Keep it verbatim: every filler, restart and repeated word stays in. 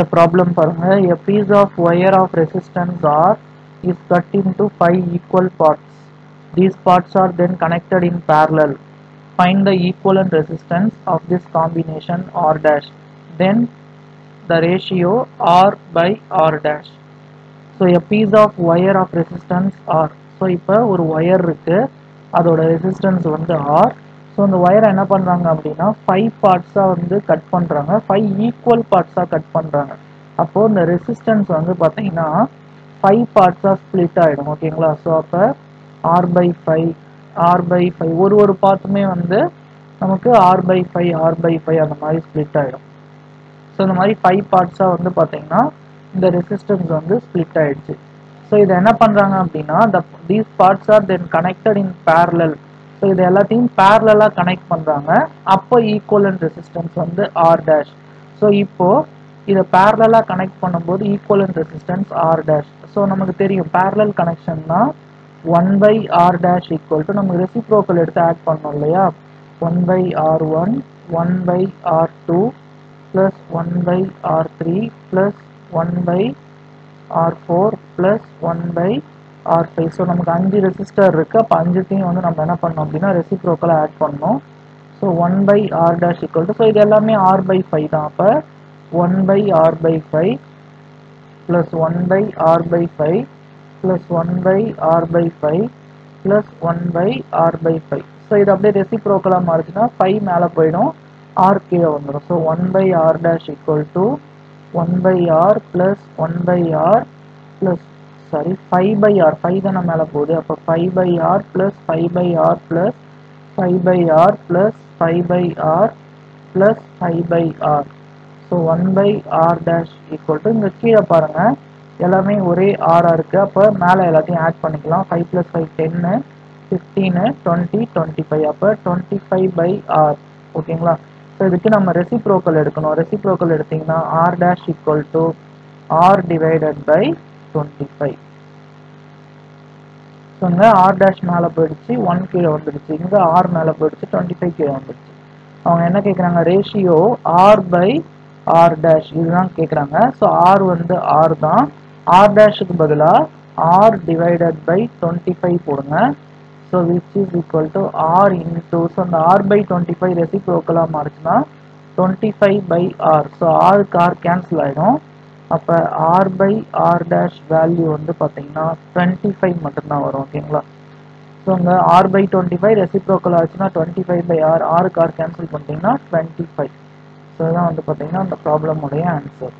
the problem for her, a piece of wire of resistance R is cut into five equal parts. These parts are then connected in parallel. Find the equivalent resistance of this combination R dash. Then the ratio R by R dash. So a piece of wire of resistance R. So ipa or wire irukku adoda resistance vandu R. So the wire enna pandranga appadina five parts ah vandu cut pandranga, five equal parts ah cut pandranga. Appo the resistance vandu pathina five parts ah split aidum, okayla. So appa R by five, R by five oru oru part me vandu namakku R by five, R by five andha mari split aidum. So the mari five parts ah vandu pathina the resistance vandu split aidichu. So idu enna pandranga appadina these parts are then connected in parallel. So idu ellathiyum parallel ah connect pandranga, appo equivalent resistance vandu R dash. So ipo idu parallel ah connect பண்ணும்போது equivalent resistance R dash. So நமக்கு தெரியும் parallel connection na one by R dash equal to நமக்கு reciprocal எடுத்து add பண்ணோம் இல்லையா, one by R one, one by R two plus one by R three plus one by R four plus one by R five. So நமக்கு five resistor இருக்கு, அப்ப five தையும் வந்து நம்ம என்ன பண்ணோம் அப்படினா reciprocal add பண்ணோம். So one by R dash equal to, so இது எல்லாமே R by five தான். அப்ப one by R by five plus one by R by five plus one by R by five plus one by R by five. So இது அப்படியே reciprocal ஆ மாறிச்சுனா five மேல போய்டும், R கீழ வந்துரும். So one by R dash equal to one by R plus one by R plus sorry five by R, five தான மேல போகுது. அப்ப five by R plus five by R plus five by R plus five by R plus five by R. So one by R dash equal to, இங்க கீழே பாருங்க எல்லாமே ஒரே R இருக்கு, அப்ப மேல எல்லாத்தையும் ஆட் பண்ணிக்கலாம். five plus five ten, fifteen, twenty, twenty-five, அப்ப twenty-five by R, ஓகேங்களா. So இதுக்கு நம்ம reciprocal எடுக்கணும். reciprocal எடுத்தீங்கன்னா R dash equal to R divided by twenty-five. So இங்க R dash மேல போயிடுச்சு, one கீழ வந்துடுச்சு. இங்க R மேல போயிடுச்சு, twenty-five கீழ வந்துடுச்சு. அவங்க என்ன கேக்குறாங்க, ratio R by R dash, இதுதான் கேக்குறாங்க. So R வந்து R தான், R dashக்கு பதிலா R divided by twenty-five போடுங்க. So which is equal to R into, so the R by twenty-five reciprocal ah marchna twenty-five by R. So R car cancel aidum, appo R by R dash value undu pathina twenty-five mattum da varum, okayla. So inga R by twenty-five reciprocal aachna twenty-five by R, R car cancel pannina twenty-five. So idha undu pathina the problem ude answer.